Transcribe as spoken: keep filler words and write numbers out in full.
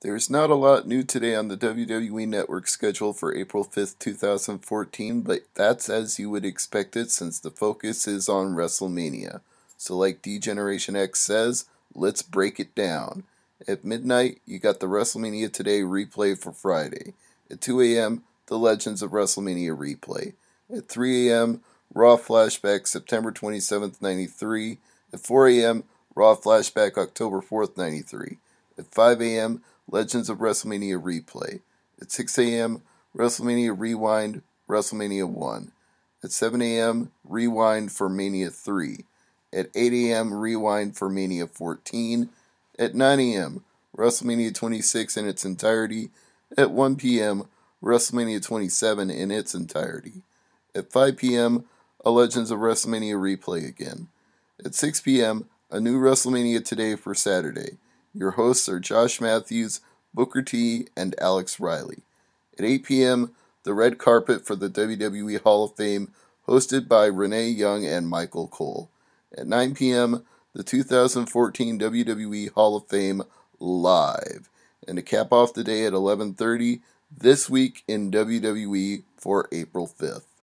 There is not a lot new today on the W W E Network schedule for April fifth, two thousand fourteen, but that's as you would expect it since the focus is on WrestleMania. So like D-Generation X says, let's break it down. At midnight, you got the WrestleMania Today replay for Friday. At two a m, the Legends of WrestleMania replay. At three a m, Raw Flashback September twenty-seventh, ninety-three. At four a m, Raw Flashback October fourth, ninety-three. At five a m, Legends of WrestleMania replay. At six a m, WrestleMania Rewind, WrestleMania one. At seven a m, Rewind for Mania three. At eight a m, Rewind for Mania fourteen. At nine a m, WrestleMania twenty-six in its entirety. At one p m, WrestleMania twenty-seven in its entirety. At five p m, a Legends of WrestleMania replay again. At six p m, a new WrestleMania Today for Saturday. Your hosts are Josh Matthews, Booker T, and Alex Riley. At eight p m, the red carpet for the W W E Hall of Fame, hosted by Renee Young and Michael Cole. At nine p m, the two thousand fourteen W W E Hall of Fame live. And to cap off the day at eleven thirty, This Week in W W E for April fifth.